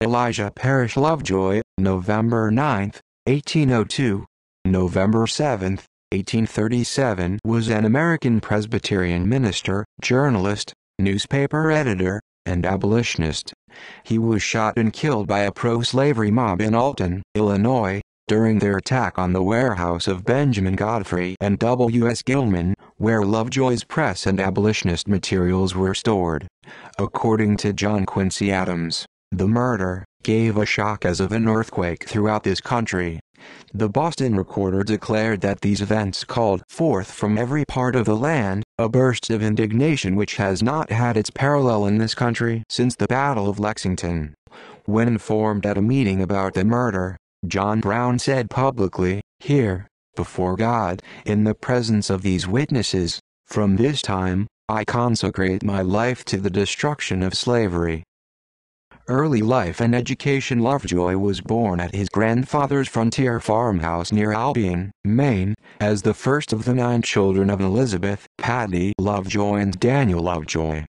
Elijah Parish Lovejoy, November 9, 1802, November 7, 1837, was an American Presbyterian minister, journalist, newspaper editor, and abolitionist. He was shot and killed by a pro-slavery mob in Alton, Illinois, during their attack on the warehouse of Benjamin Godfrey and W.S. Gilman, where Lovejoy's press and abolitionist materials were stored. According to John Quincy Adams, the murder gave a shock as of an earthquake throughout this country. The Boston Recorder declared that these events called forth from every part of the land a burst of indignation which has not had its parallel in this country since the Battle of Lexington. When informed at a meeting about the murder, John Brown said publicly, "Here, before God, in the presence of these witnesses, from this time, I consecrate my life to the destruction of slavery." Early life and education. Lovejoy was born at his grandfather's frontier farmhouse near Albion, Maine, as the first of the 9 children of Elizabeth, Paddy Lovejoy and Daniel Lovejoy.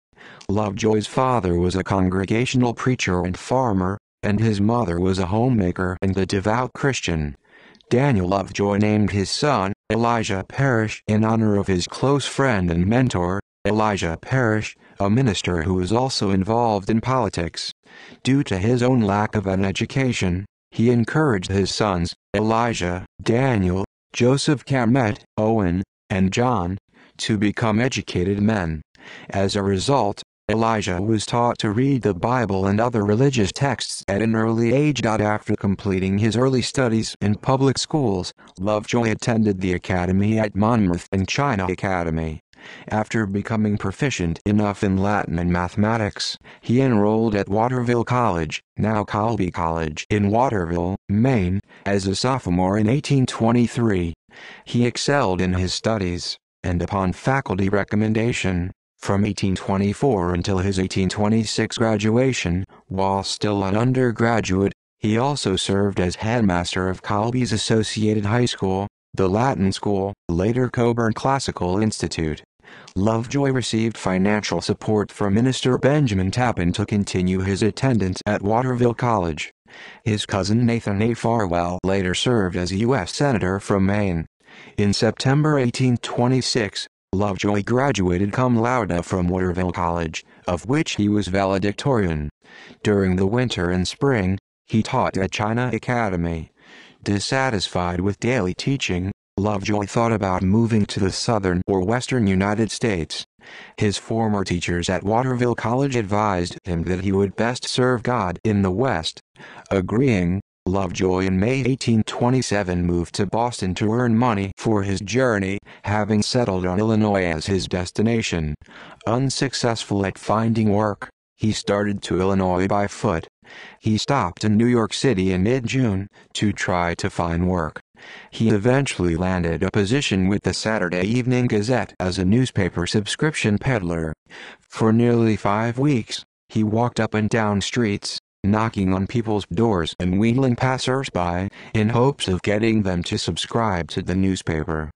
Lovejoy's father was a congregational preacher and farmer, and his mother was a homemaker and a devout Christian. Daniel Lovejoy named his son Elijah Parish in honor of his close friend and mentor, Elijah Parish, a minister who was also involved in politics. Due to his own lack of an education, he encouraged his sons, Elijah, Daniel, Joseph Carmet, Owen, and John, to become educated men. As a result, Elijah was taught to read the Bible and other religious texts at an early age. After completing his early studies in public schools, Lovejoy attended the academy at Monmouth and China Academy. After becoming proficient enough in Latin and mathematics, he enrolled at Waterville College, now Colby College, in Waterville, Maine, as a sophomore in 1823. He excelled in his studies, and upon faculty recommendation, from 1824 until his 1826 graduation, while still an undergraduate, he also served as headmaster of Colby's Associated High School, the Latin School, later Coburn Classical Institute. Lovejoy received financial support from Minister Benjamin Tappan to continue his attendance at Waterville College. His cousin Nathan A. Farwell later served as U.S. Senator from Maine. In September 1826, Lovejoy graduated cum laude from Waterville College, of which he was valedictorian. During the winter and spring, he taught at China Academy. Dissatisfied with daily teaching, Lovejoy thought about moving to the southern or western United States. His former teachers at Waterville College advised him that he would best serve God in the West. Agreeing, Lovejoy in May 1827 moved to Boston to earn money for his journey, having settled on Illinois as his destination. Unsuccessful at finding work, he started to Illinois by foot. He stopped in New York City in mid-June to try to find work. He eventually landed a position with the Saturday Evening Gazette as a newspaper subscription peddler. For nearly 5 weeks, he walked up and down streets, knocking on people's doors and wheedling passers-by, in hopes of getting them to subscribe to the newspaper.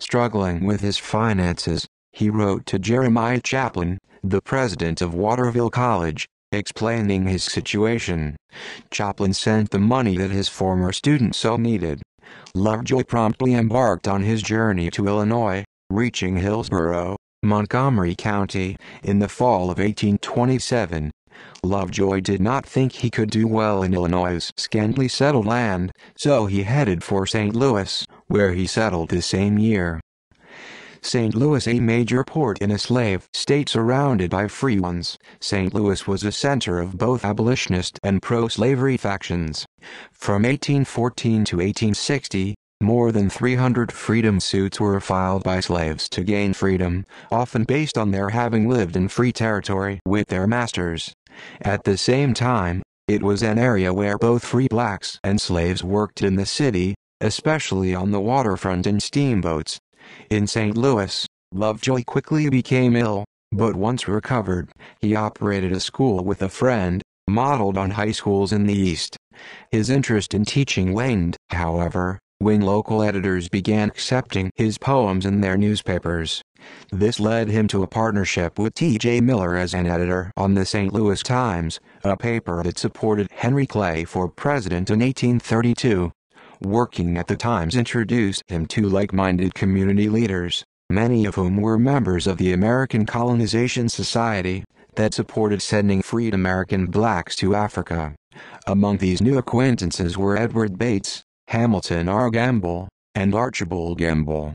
Struggling with his finances, he wrote to Jeremiah Chaplin, the president of Waterville College, explaining his situation. Chaplin sent the money that his former student so needed. Lovejoy promptly embarked on his journey to Illinois, reaching Hillsboro, Montgomery County, in the fall of 1827. Lovejoy did not think he could do well in Illinois' scantily settled land, so he headed for St. Louis, where he settled the same year. St. Louis, a major port in a slave state surrounded by free ones, St. Louis was a center of both abolitionist and pro-slavery factions. From 1814 to 1860, more than 300 freedom suits were filed by slaves to gain freedom, often based on their having lived in free territory with their masters. At the same time, it was an area where both free blacks and slaves worked in the city, especially on the waterfront and steamboats. In St. Louis, Lovejoy quickly became ill, but once recovered, he operated a school with a friend, modeled on high schools in the East. His interest in teaching waned, however, when local editors began accepting his poems in their newspapers. This led him to a partnership with T.J. Miller as an editor on the St. Louis Times, a paper that supported Henry Clay for president in 1832. Working at the Times introduced him to like-minded community leaders, many of whom were members of the American Colonization Society, that supported sending freed American blacks to Africa. Among these new acquaintances were Edward Bates, Hamilton R. Gamble, and Archibald Gamble.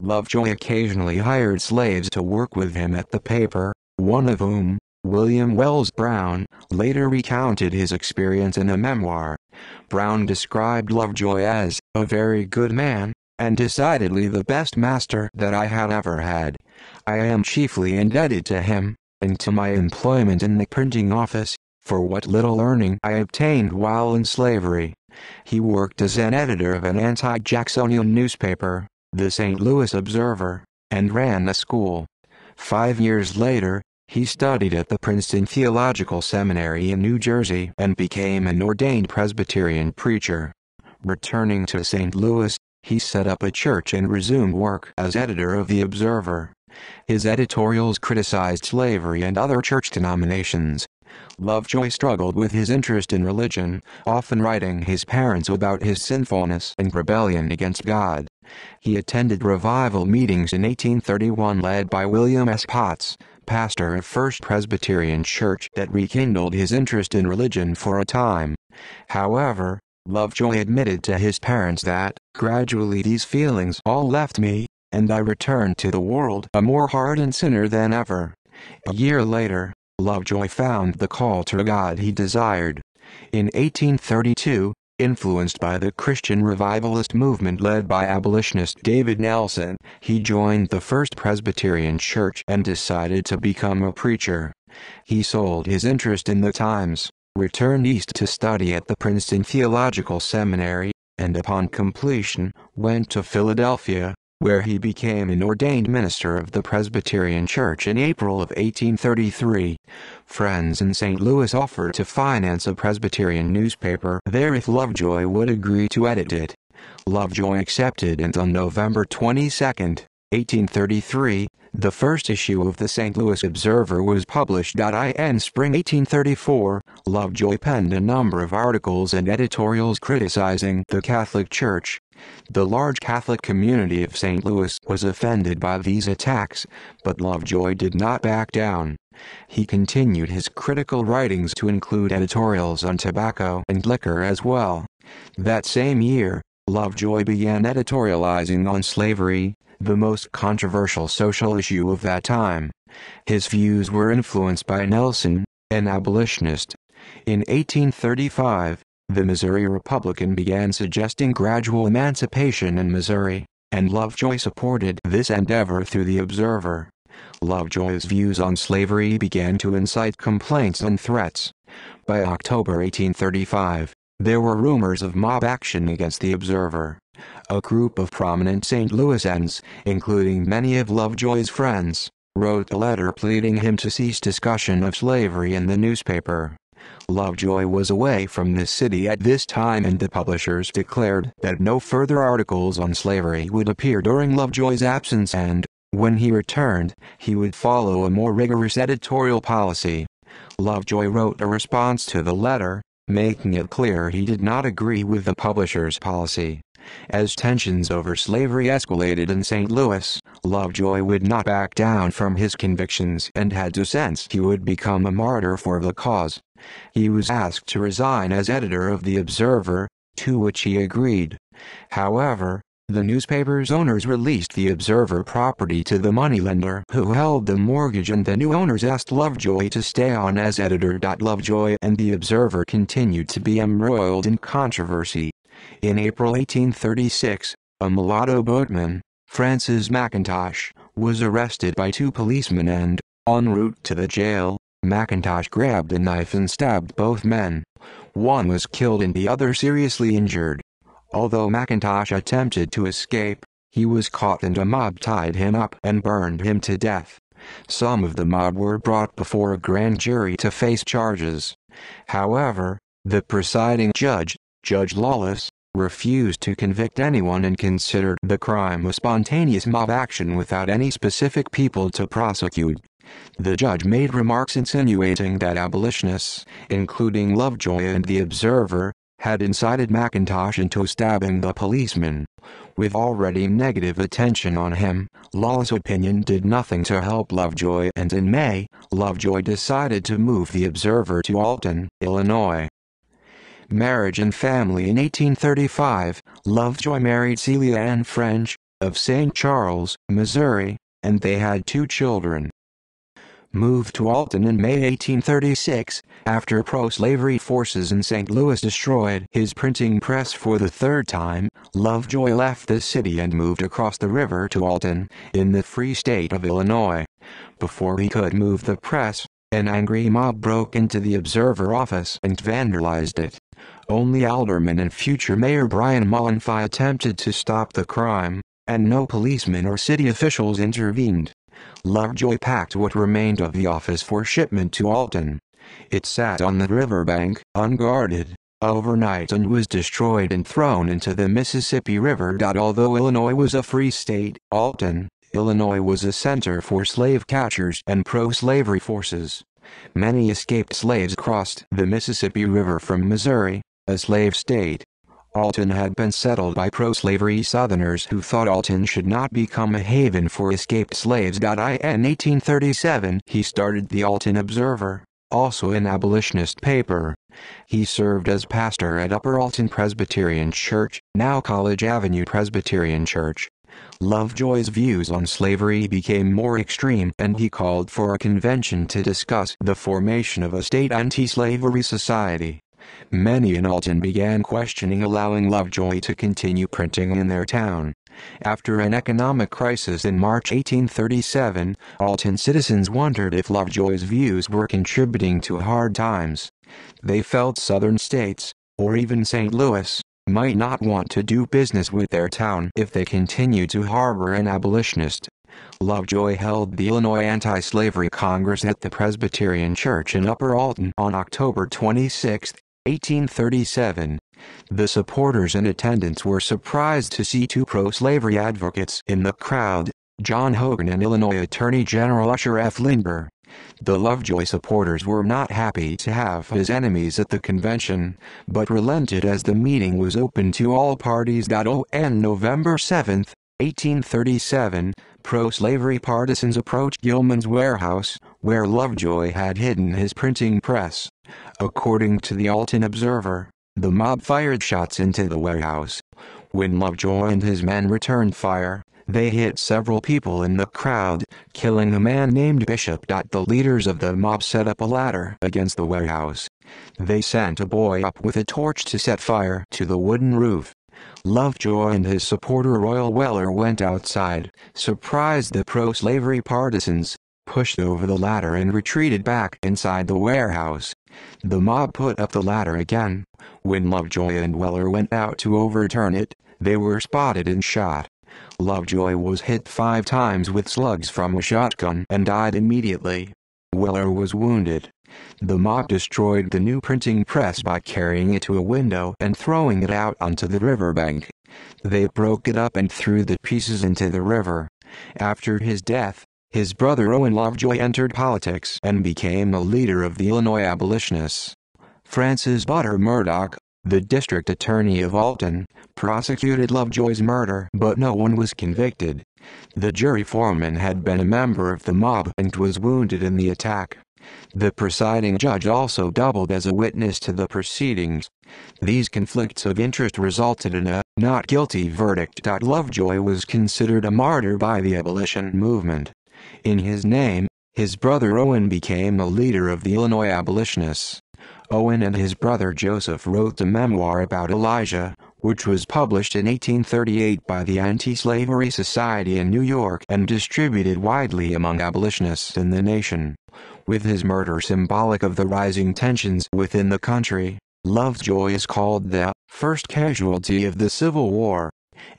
Lovejoy occasionally hired slaves to work with him at the paper, one of whom, William Wells Brown, later recounted his experience in a memoir. Brown described Lovejoy as a very good man, and decidedly the best master that I had ever had. I am chiefly indebted to him, and to my employment in the printing office, for what little earning I obtained while in slavery. He worked as an editor of an anti-Jacksonian newspaper, the St. Louis Observer, and ran a school. 5 years later, he studied at the Princeton Theological Seminary in New Jersey and became an ordained Presbyterian preacher. Returning to St. Louis, he set up a church and resumed work as editor of the Observer. His editorials criticized slavery and other church denominations. Lovejoy struggled with his interest in religion, often writing his parents about his sinfulness and rebellion against God. He attended revival meetings in 1831 led by William S. Potts, pastor of First Presbyterian Church, that rekindled his interest in religion for a time. However, Lovejoy admitted to his parents that, gradually these feelings all left me, and I returned to the world a more hardened sinner than ever. A year later, Lovejoy found the call to God he desired. In 1832, influenced by the Christian revivalist movement led by abolitionist David Nelson, he joined the First Presbyterian Church and decided to become a preacher. He sold his interest in the Times, returned east to study at the Princeton Theological Seminary, and upon completion, went to Philadelphia, where he became an ordained minister of the Presbyterian Church in April of 1833. Friends in St. Louis offered to finance a Presbyterian newspaper there if Lovejoy would agree to edit it. Lovejoy accepted, and on November 22, 1833, the first issue of the St. Louis Observer was published. In spring 1834, Lovejoy penned a number of articles and editorials criticizing the Catholic Church. The large Catholic community of St. Louis was offended by these attacks, but Lovejoy did not back down. He continued his critical writings to include editorials on tobacco and liquor as well. That same year, Lovejoy began editorializing on slavery, the most controversial social issue of that time. His views were influenced by Nelson, an abolitionist. In 1835, the Missouri Republican began suggesting gradual emancipation in Missouri, and Lovejoy supported this endeavor through the Observer. Lovejoy's views on slavery began to incite complaints and threats. By October 1835, there were rumors of mob action against the Observer. A group of prominent St. Louisans, including many of Lovejoy's friends, wrote a letter pleading him to cease discussion of slavery in the newspaper. Lovejoy was away from the city at this time, and the publishers declared that no further articles on slavery would appear during Lovejoy's absence, and, when he returned, he would follow a more rigorous editorial policy. Lovejoy wrote a response to the letter, making it clear he did not agree with the publishers' policy. As tensions over slavery escalated in St. Louis, Lovejoy would not back down from his convictions and had a sense he would become a martyr for the cause. He was asked to resign as editor of the Observer, to which he agreed. However, the newspaper's owners released the Observer property to the moneylender who held the mortgage, and the new owners asked Lovejoy to stay on as editor. Lovejoy and the Observer continued to be embroiled in controversy. In April 1836, a mulatto boatman, Francis McIntosh, was arrested by two policemen and, en route to the jail, McIntosh grabbed a knife and stabbed both men. One was killed and the other seriously injured. Although McIntosh attempted to escape, he was caught and a mob tied him up and burned him to death. Some of the mob were brought before a grand jury to face charges. However, the presiding judge, Judge Lawless, refused to convict anyone and considered the crime a spontaneous mob action without any specific people to prosecute. The judge made remarks insinuating that abolitionists, including Lovejoy and the Observer, had incited McIntosh into stabbing the policeman. With already negative attention on him, Law's opinion did nothing to help Lovejoy, and in May, Lovejoy decided to move the Observer to Alton, Illinois. Marriage and family. In 1835, Lovejoy married Celia Ann French, of St. Charles, Missouri, and they had two children. Moved to Alton in May 1836, after pro-slavery forces in St. Louis destroyed his printing press for the third time, Lovejoy left the city and moved across the river to Alton, in the Free State of Illinois. Before he could move the press, an angry mob broke into the Observer office and vandalized it. Only Alderman and future Mayor Brian Molenphi attempted to stop the crime, and no policemen or city officials intervened. Lovejoy packed what remained of the office for shipment to Alton. It sat on the riverbank, unguarded, overnight and was destroyed and thrown into the Mississippi River. Although Illinois was a free state, Alton, Illinois was a center for slave catchers and pro-slavery forces. Many escaped slaves crossed the Mississippi River from Missouri, a slave state. Alton had been settled by pro-slavery Southerners who thought Alton should not become a haven for escaped slaves. In 1837 he started the Alton Observer, also an abolitionist paper. He served as pastor at Upper Alton Presbyterian Church, now College Avenue Presbyterian Church. Lovejoy's views on slavery became more extreme and he called for a convention to discuss the formation of a state anti-slavery society. Many in Alton began questioning allowing Lovejoy to continue printing in their town. After an economic crisis in March 1837, Alton citizens wondered if Lovejoy's views were contributing to hard times. They felt southern states, or even St. Louis, might not want to do business with their town if they continued to harbor an abolitionist. Lovejoy held the Illinois Anti-Slavery Congress at the Presbyterian Church in Upper Alton on October 26, 1837. The supporters in attendance were surprised to see two pro-slavery advocates in the crowd, John Hogan and Illinois Attorney General Usher F. Lindbergh. The Lovejoy supporters were not happy to have his enemies at the convention, but relented as the meeting was open to all parties. On November 7, 1837, pro-slavery partisans approached Gilman's warehouse, where Lovejoy had hidden his printing press. According to the Alton Observer, the mob fired shots into the warehouse. When Lovejoy and his men returned fire, they hit several people in the crowd, killing a man named Bishop. The leaders of the mob set up a ladder against the warehouse. They sent a boy up with a torch to set fire to the wooden roof. Lovejoy and his supporter Royal Weller went outside, surprised the pro-slavery partisans, pushed over the ladder and retreated back inside the warehouse. The mob put up the ladder again. When Lovejoy and Weller went out to overturn it, they were spotted and shot. Lovejoy was hit 5 times with slugs from a shotgun and died immediately. Weller was wounded. The mob destroyed the new printing press by carrying it to a window and throwing it out onto the riverbank. They broke it up and threw the pieces into the river. After his death, his brother Owen Lovejoy entered politics and became a leader of the Illinois abolitionists. Francis Butter Murdoch, the district attorney of Alton, prosecuted Lovejoy's murder, but no one was convicted. The jury foreman had been a member of the mob and was wounded in the attack. The presiding judge also doubled as a witness to the proceedings. These conflicts of interest resulted in a not guilty verdict. Lovejoy was considered a martyr by the abolition movement. In his name, his brother Owen became a leader of the Illinois abolitionists. Owen and his brother Joseph wrote a memoir about Elijah, which was published in 1838 by the Anti-Slavery Society in New York and distributed widely among abolitionists in the nation. With his murder symbolic of the rising tensions within the country, Lovejoy is called the first casualty of the Civil War.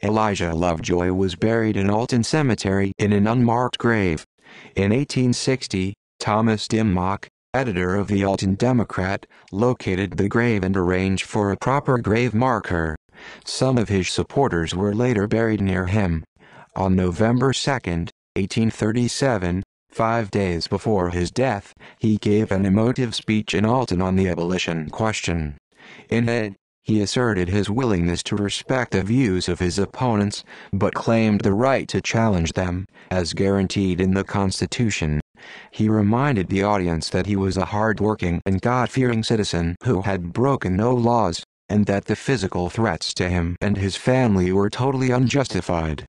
Elijah Lovejoy was buried in Alton Cemetery in an unmarked grave. In 1860, Thomas Dimmock, editor of the Alton Democrat, located the grave and arranged for a proper grave marker. Some of his supporters were later buried near him. On November 2, 1837, 5 days before his death, he gave an emotive speech in Alton on the abolition question. In it, he asserted his willingness to respect the views of his opponents, but claimed the right to challenge them, as guaranteed in the Constitution. He reminded the audience that he was a hard-working and God-fearing citizen who had broken no laws, and that the physical threats to him and his family were totally unjustified.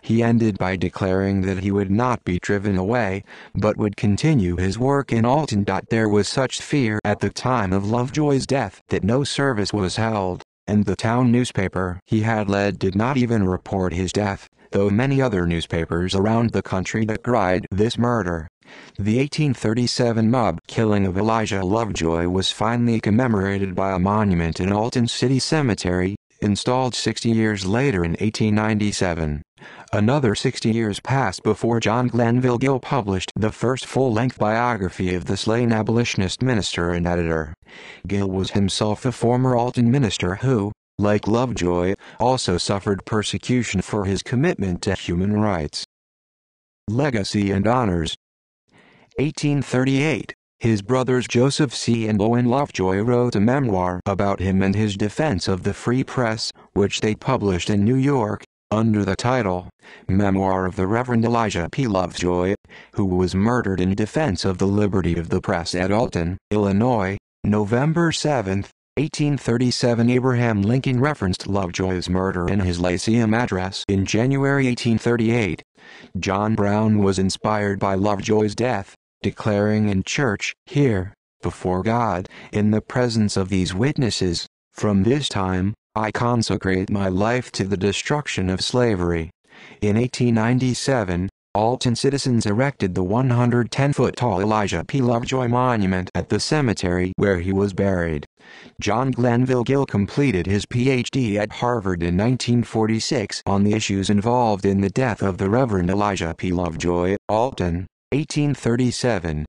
He ended by declaring that he would not be driven away, but would continue his work in Alton. There was such fear at the time of Lovejoy's death that no service was held, and the town newspaper he had led did not even report his death, though many other newspapers around the country decried this murder. The 1837 mob killing of Elijah Lovejoy was finally commemorated by a monument in Alton City Cemetery, installed 60 years later in 1897. Another 60 years passed before John Glanville Gill published the first full-length biography of the slain abolitionist minister and editor. Gill was himself a former Alton minister who, like Lovejoy, also suffered persecution for his commitment to human rights. Legacy and honors. 1838, his brothers Joseph C. and Owen Lovejoy wrote a memoir about him and his defense of the free press, which they published in New York, under the title, Memoir of the Reverend Elijah P. Lovejoy, who was murdered in defense of the liberty of the press at Alton, Illinois, November 7, 1837. Abraham Lincoln referenced Lovejoy's murder in his Lyceum address in January 1838. John Brown was inspired by Lovejoy's death, declaring in church, "Here, before God, in the presence of these witnesses, from this time, I consecrate my life to the destruction of slavery." In 1897, Alton citizens erected the 110-foot-tall Elijah P. Lovejoy monument at the cemetery where he was buried. John Glanville Gill completed his Ph.D. at Harvard in 1946 on the issues involved in the death of the Reverend Elijah P. Lovejoy, Alton, 1837.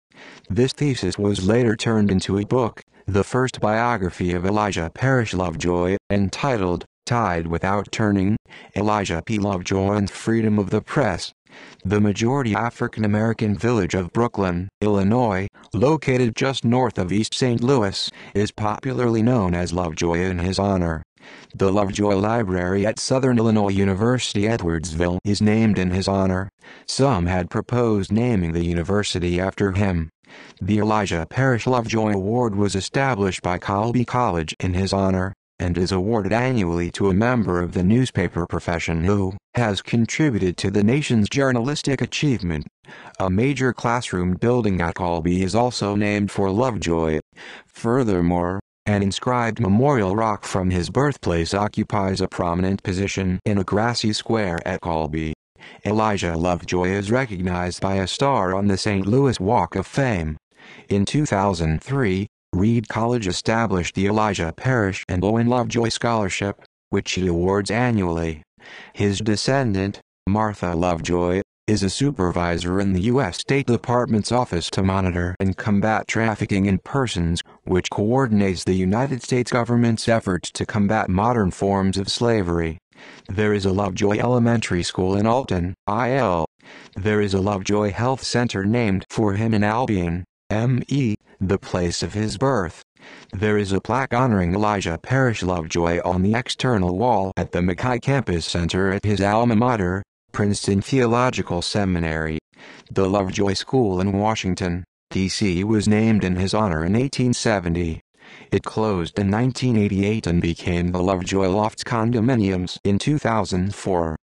This thesis was later turned into a book, the first biography of Elijah Parish Lovejoy, entitled, Tide Without Turning, Elijah P. Lovejoy and Freedom of the Press. The majority African American village of Brooklyn, Illinois, located just north of East St. Louis, is popularly known as Lovejoy in his honor. The Lovejoy Library at Southern Illinois University Edwardsville is named in his honor. Some had proposed naming the university after him. The Elijah Parish Lovejoy Award was established by Colby College in his honor, and is awarded annually to a member of the newspaper profession who has contributed to the nation's journalistic achievement. A major classroom building at Colby is also named for Lovejoy. Furthermore, an inscribed memorial rock from his birthplace occupies a prominent position in a grassy square at Colby. Elijah Lovejoy is recognized by a star on the St. Louis Walk of Fame. In 2003, Reed College established the Elijah Parish and Owen Lovejoy Scholarship, which it awards annually. His descendant, Martha Lovejoy, is a supervisor in the U.S. State Department's Office to Monitor and Combat Trafficking in Persons, which coordinates the United States government's efforts to combat modern forms of slavery. There is a Lovejoy Elementary School in Alton, IL. There is a Lovejoy Health Center named for him in Albion, ME, the place of his birth. There is a plaque honoring Elijah Parish Lovejoy on the external wall at the Mackay Campus Center at his alma mater, Princeton Theological Seminary. The Lovejoy School in Washington, D.C. was named in his honor in 1870. It closed in 1988 and became the Lovejoy Lofts Condominiums in 2004.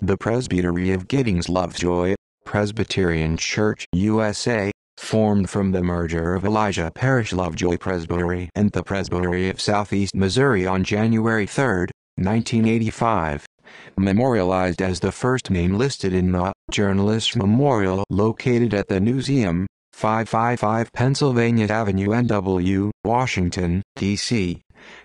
The Presbytery of Giddings Lovejoy, Presbyterian Church, USA, formed from the merger of Elijah Parish Lovejoy Presbytery and the Presbytery of Southeast Missouri on January 3, 1985. Memorialized as the first name listed in the Journalist's Memorial located at the Newseum, 555 Pennsylvania Avenue N.W., Washington, D.C.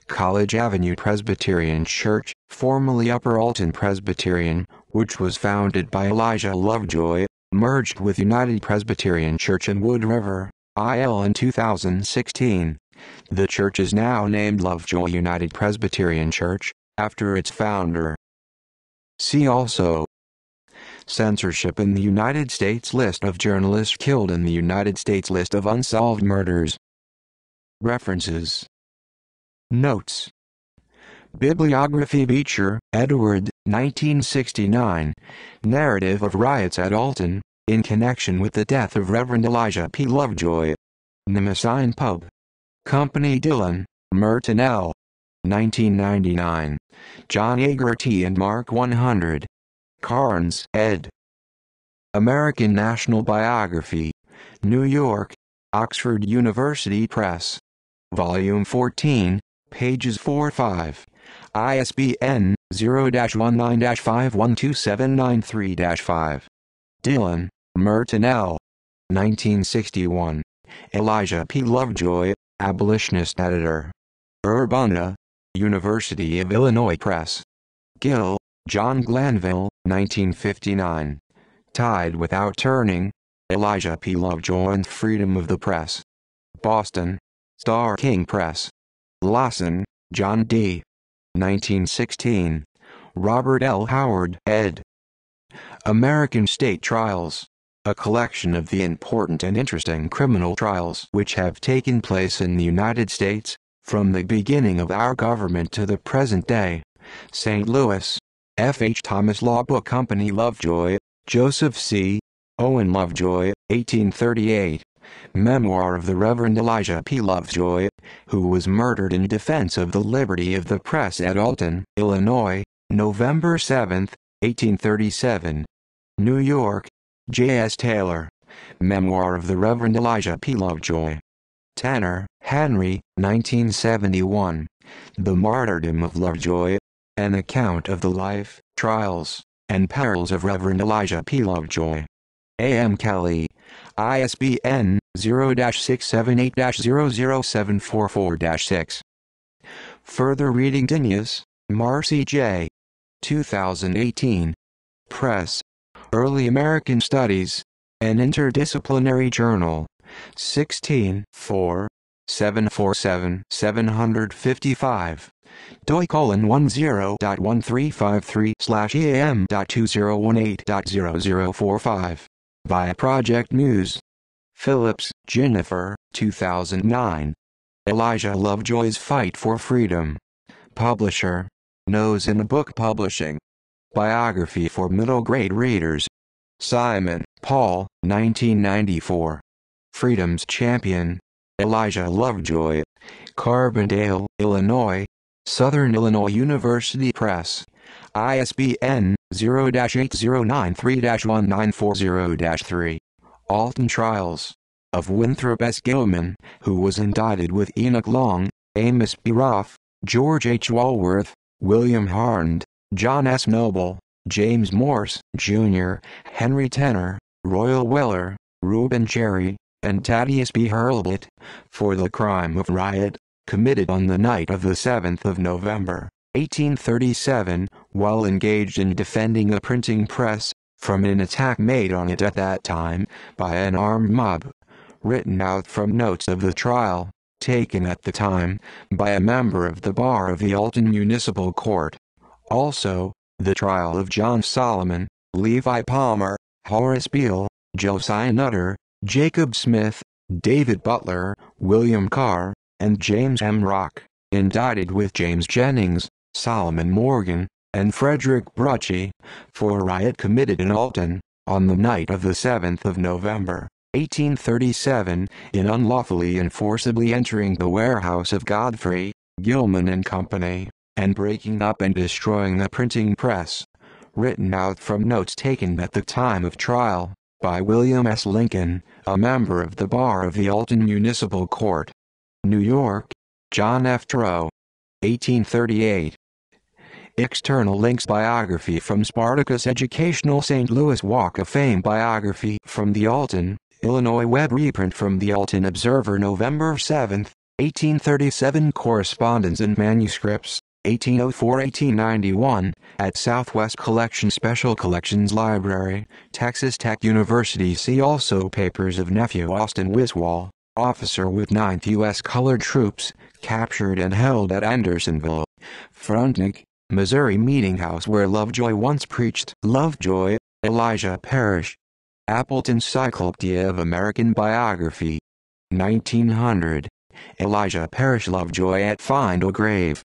College Avenue Presbyterian Church, formerly Upper Alton Presbyterian, which was founded by Elijah Lovejoy, merged with United Presbyterian Church in Wood River, IL in 2016. The church is now named Lovejoy United Presbyterian Church, after its founder. See also: Censorship in the United States, list of journalists killed in the United States, list of unsolved murders. References. Notes. Bibliography. Beecher, Edward, 1969, Narrative of Riots at Alton, in connection with the death of Reverend Elijah P. Lovejoy. Nemesis Pub Company. Dillon, Merton L. 1999, John Agerty and Mark 100. Carnes, ed. American National Biography. New York, Oxford University Press. Volume 14, pages 4-5. ISBN 0-19-512793-5. Dillon, Merton L. 1961. Elijah P. Lovejoy, Abolitionist Editor. Urbana, University of Illinois Press. Gill, John Glanville, 1959. Tide Without Turning, Elijah P. Lovejoy and Freedom of the Press. Boston, Star King Press. Lawson, John D. 1916. Robert L. Howard, ed. American State Trials, a collection of the important and interesting criminal trials which have taken place in the United States, from the beginning of our government to the present day. St. Louis, F. H. Thomas Law Book Company. Lovejoy, Joseph C. Owen Lovejoy, 1838. Memoir of the Reverend Elijah P. Lovejoy, who was murdered in defense of the liberty of the press at Alton, Illinois, November 7, 1837. New York, J. S. Taylor. Memoir of the Reverend Elijah P. Lovejoy. Tanner, Henry, 1971. The Martyrdom of Lovejoy. An account of the life, trials, and perils of Reverend Elijah P. Lovejoy. A. M. Kelly. ISBN 0-678-00744-6. Further reading. Dinius, Marcy J. 2018. Press. Early American Studies, an Interdisciplinary Journal, 16 4, 747 755, doi:10.1353/eam.2018.0045, by Project Muse. Phillips, Jennifer, 2009. Elijah Lovejoy's Fight for Freedom. Publisher, Nose in a Book Publishing. Biography for middle grade readers. Simon, Paul, 1994. Freedom's Champion, Elijah Lovejoy. Carbondale, Illinois, Southern Illinois University Press. ISBN 0-8093-1940-3. Alton Trials, of Winthrop S. Gilman, who was indicted with Enoch Long, Amos B. Roth, George H. Walworth, William Harned, John S. Noble, James Morse, Jr., Henry Tanner, Royal Weller, Reuben Cherry, and Thaddeus B. Hurlbut, for the crime of riot, committed on the night of the 7th of November, 1837, while engaged in defending a printing press, from an attack made on it at that time, by an armed mob. Written out from notes of the trial, taken at the time, by a member of the bar of the Alton Municipal Court. Also, the trial of John Solomon, Levi Palmer, Horace Beale, Josiah Nutter, Jacob Smith, David Butler, William Carr, and James M. Rock, indicted with James Jennings, Solomon Morgan, and Frederick Bruchy, for a riot committed in Alton, on the night of the 7th of November, 1837, in unlawfully and forcibly entering the warehouse of Godfrey, Gilman and Company, and breaking up and destroying the printing press. Written out from notes taken at the time of trial, by William S. Lincoln, a member of the bar of the Alton Municipal Court. New York, John F. Trow. 1838. External links. Biography from Spartacus Educational. St. Louis Walk of Fame biography from the Alton, Illinois web reprint from the Alton Observer, November 7, 1837. Correspondence and manuscripts. 1804-1891, at Southwest Collection Special Collections Library, Texas Tech University. See also papers of nephew Austin Wiswall, officer with 9th U.S. Colored Troops, captured and held at Andersonville. Frontenac, Missouri meeting house where Lovejoy once preached. Lovejoy, Elijah Parish. Appleton Encyclopedia of American Biography. 1900. Elijah Parish Lovejoy at Find a Grave.